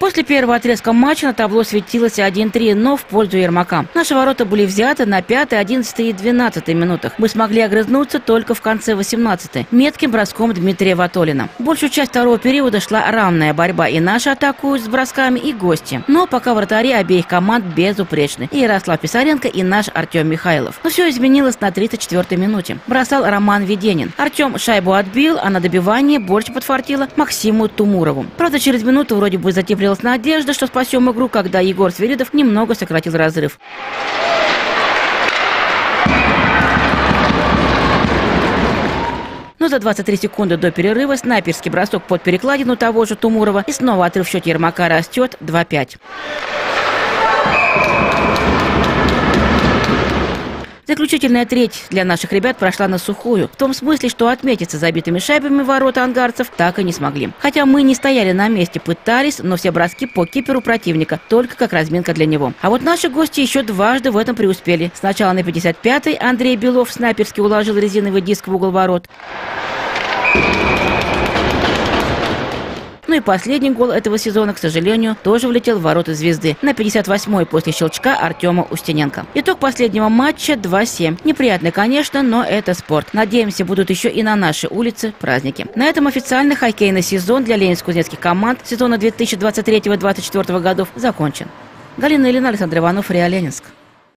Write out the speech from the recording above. После первого отрезка матча на табло светилось 1-3, но в пользу Ермака. Наши ворота были взяты на 5-й, 11-й и 12-й минутах. Мы смогли огрызнуться только в конце 18-й, метким броском Дмитрия Ватолина. Большую часть второго периода шла равная борьба, и наши атакуют с бросками, и гости. Но пока вратари обеих команд безупречны. И Ярослав Писаренко, и наш Артем Михайлов. Но все изменилось на 34-й минуте. Бросал Роман Веденин. Артем шайбу отбил, а на добивание больше подфартило Максиму Тумурову. Правда, через минуту вроде бы затеплилось. Надежда, что спасем игру, когда Егор Свиридов немного сократил разрыв. Но за 23 секунды до перерыва снайперский бросок под перекладину того же Тумурова, и снова отрыв в счете Ермака растет 2-5. Заключительная треть для наших ребят прошла на сухую. В том смысле, что отметиться забитыми шайбами ворота ангарцев так и не смогли. Хотя мы не стояли на месте, пытались, но все броски по киперу противника, только как разминка для него. А вот наши гости еще дважды в этом преуспели. Сначала на 55-й Андрей Белов снайперски уложил резиновый диск в угол ворот. Ну и последний гол этого сезона, к сожалению, тоже влетел в ворота «Звезды» на 58-й после щелчка Артема Устиненко. Итог последнего матча 2-7. Неприятно, конечно, но это спорт. Надеемся, будут еще и на нашей улице праздники. На этом официально хоккейный сезон для ленинско-кузнецких команд сезона 2023-2024 годов закончен. Галина Ильина, Александр Иванов, РИА Ленинск.